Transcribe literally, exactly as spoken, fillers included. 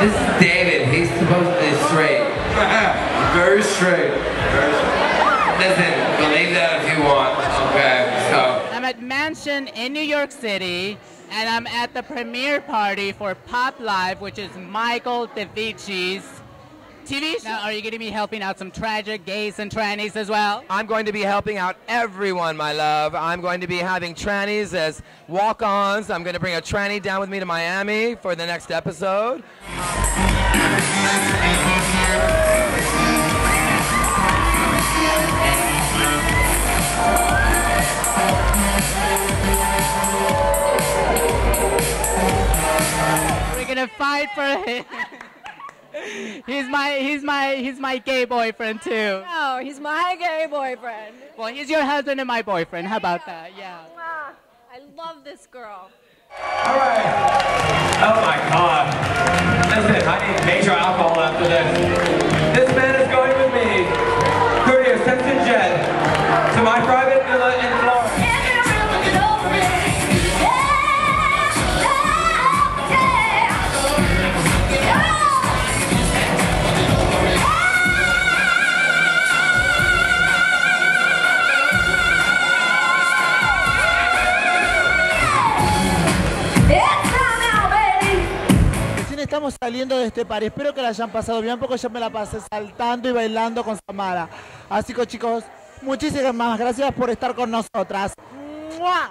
This is David. He's supposed to be straight. Very straight. Very straight. Listen, believe that if you want. Okay, so. I'm at Mansion in New York City, and I'm at the premiere party for Pop Live, which is Michael Demedici's T V show. Now, are you going to be helping out some tragic gays and trannies as well? I'm going to be helping out everyone, my love. I'm going to be having trannies as walk-ons. I'm going to bring a tranny down with me to Miami for the next episode. We're going to fight for him. He's my, he's my, he's my gay boyfriend too. No, he's my gay boyfriend. Well, he's your husband and my boyfriend. How about that? Yeah. I love this girl. All right. Oh my God. That's it. I need major alcohol after this. This man is going with me. Curious Captain jet to my private villa in Florida. Estamos saliendo de este par, espero que la hayan pasado bien porque yo me la pasé saltando y bailando con Samara. Así que chicos, muchísimas gracias por estar con nosotras. ¡Mua!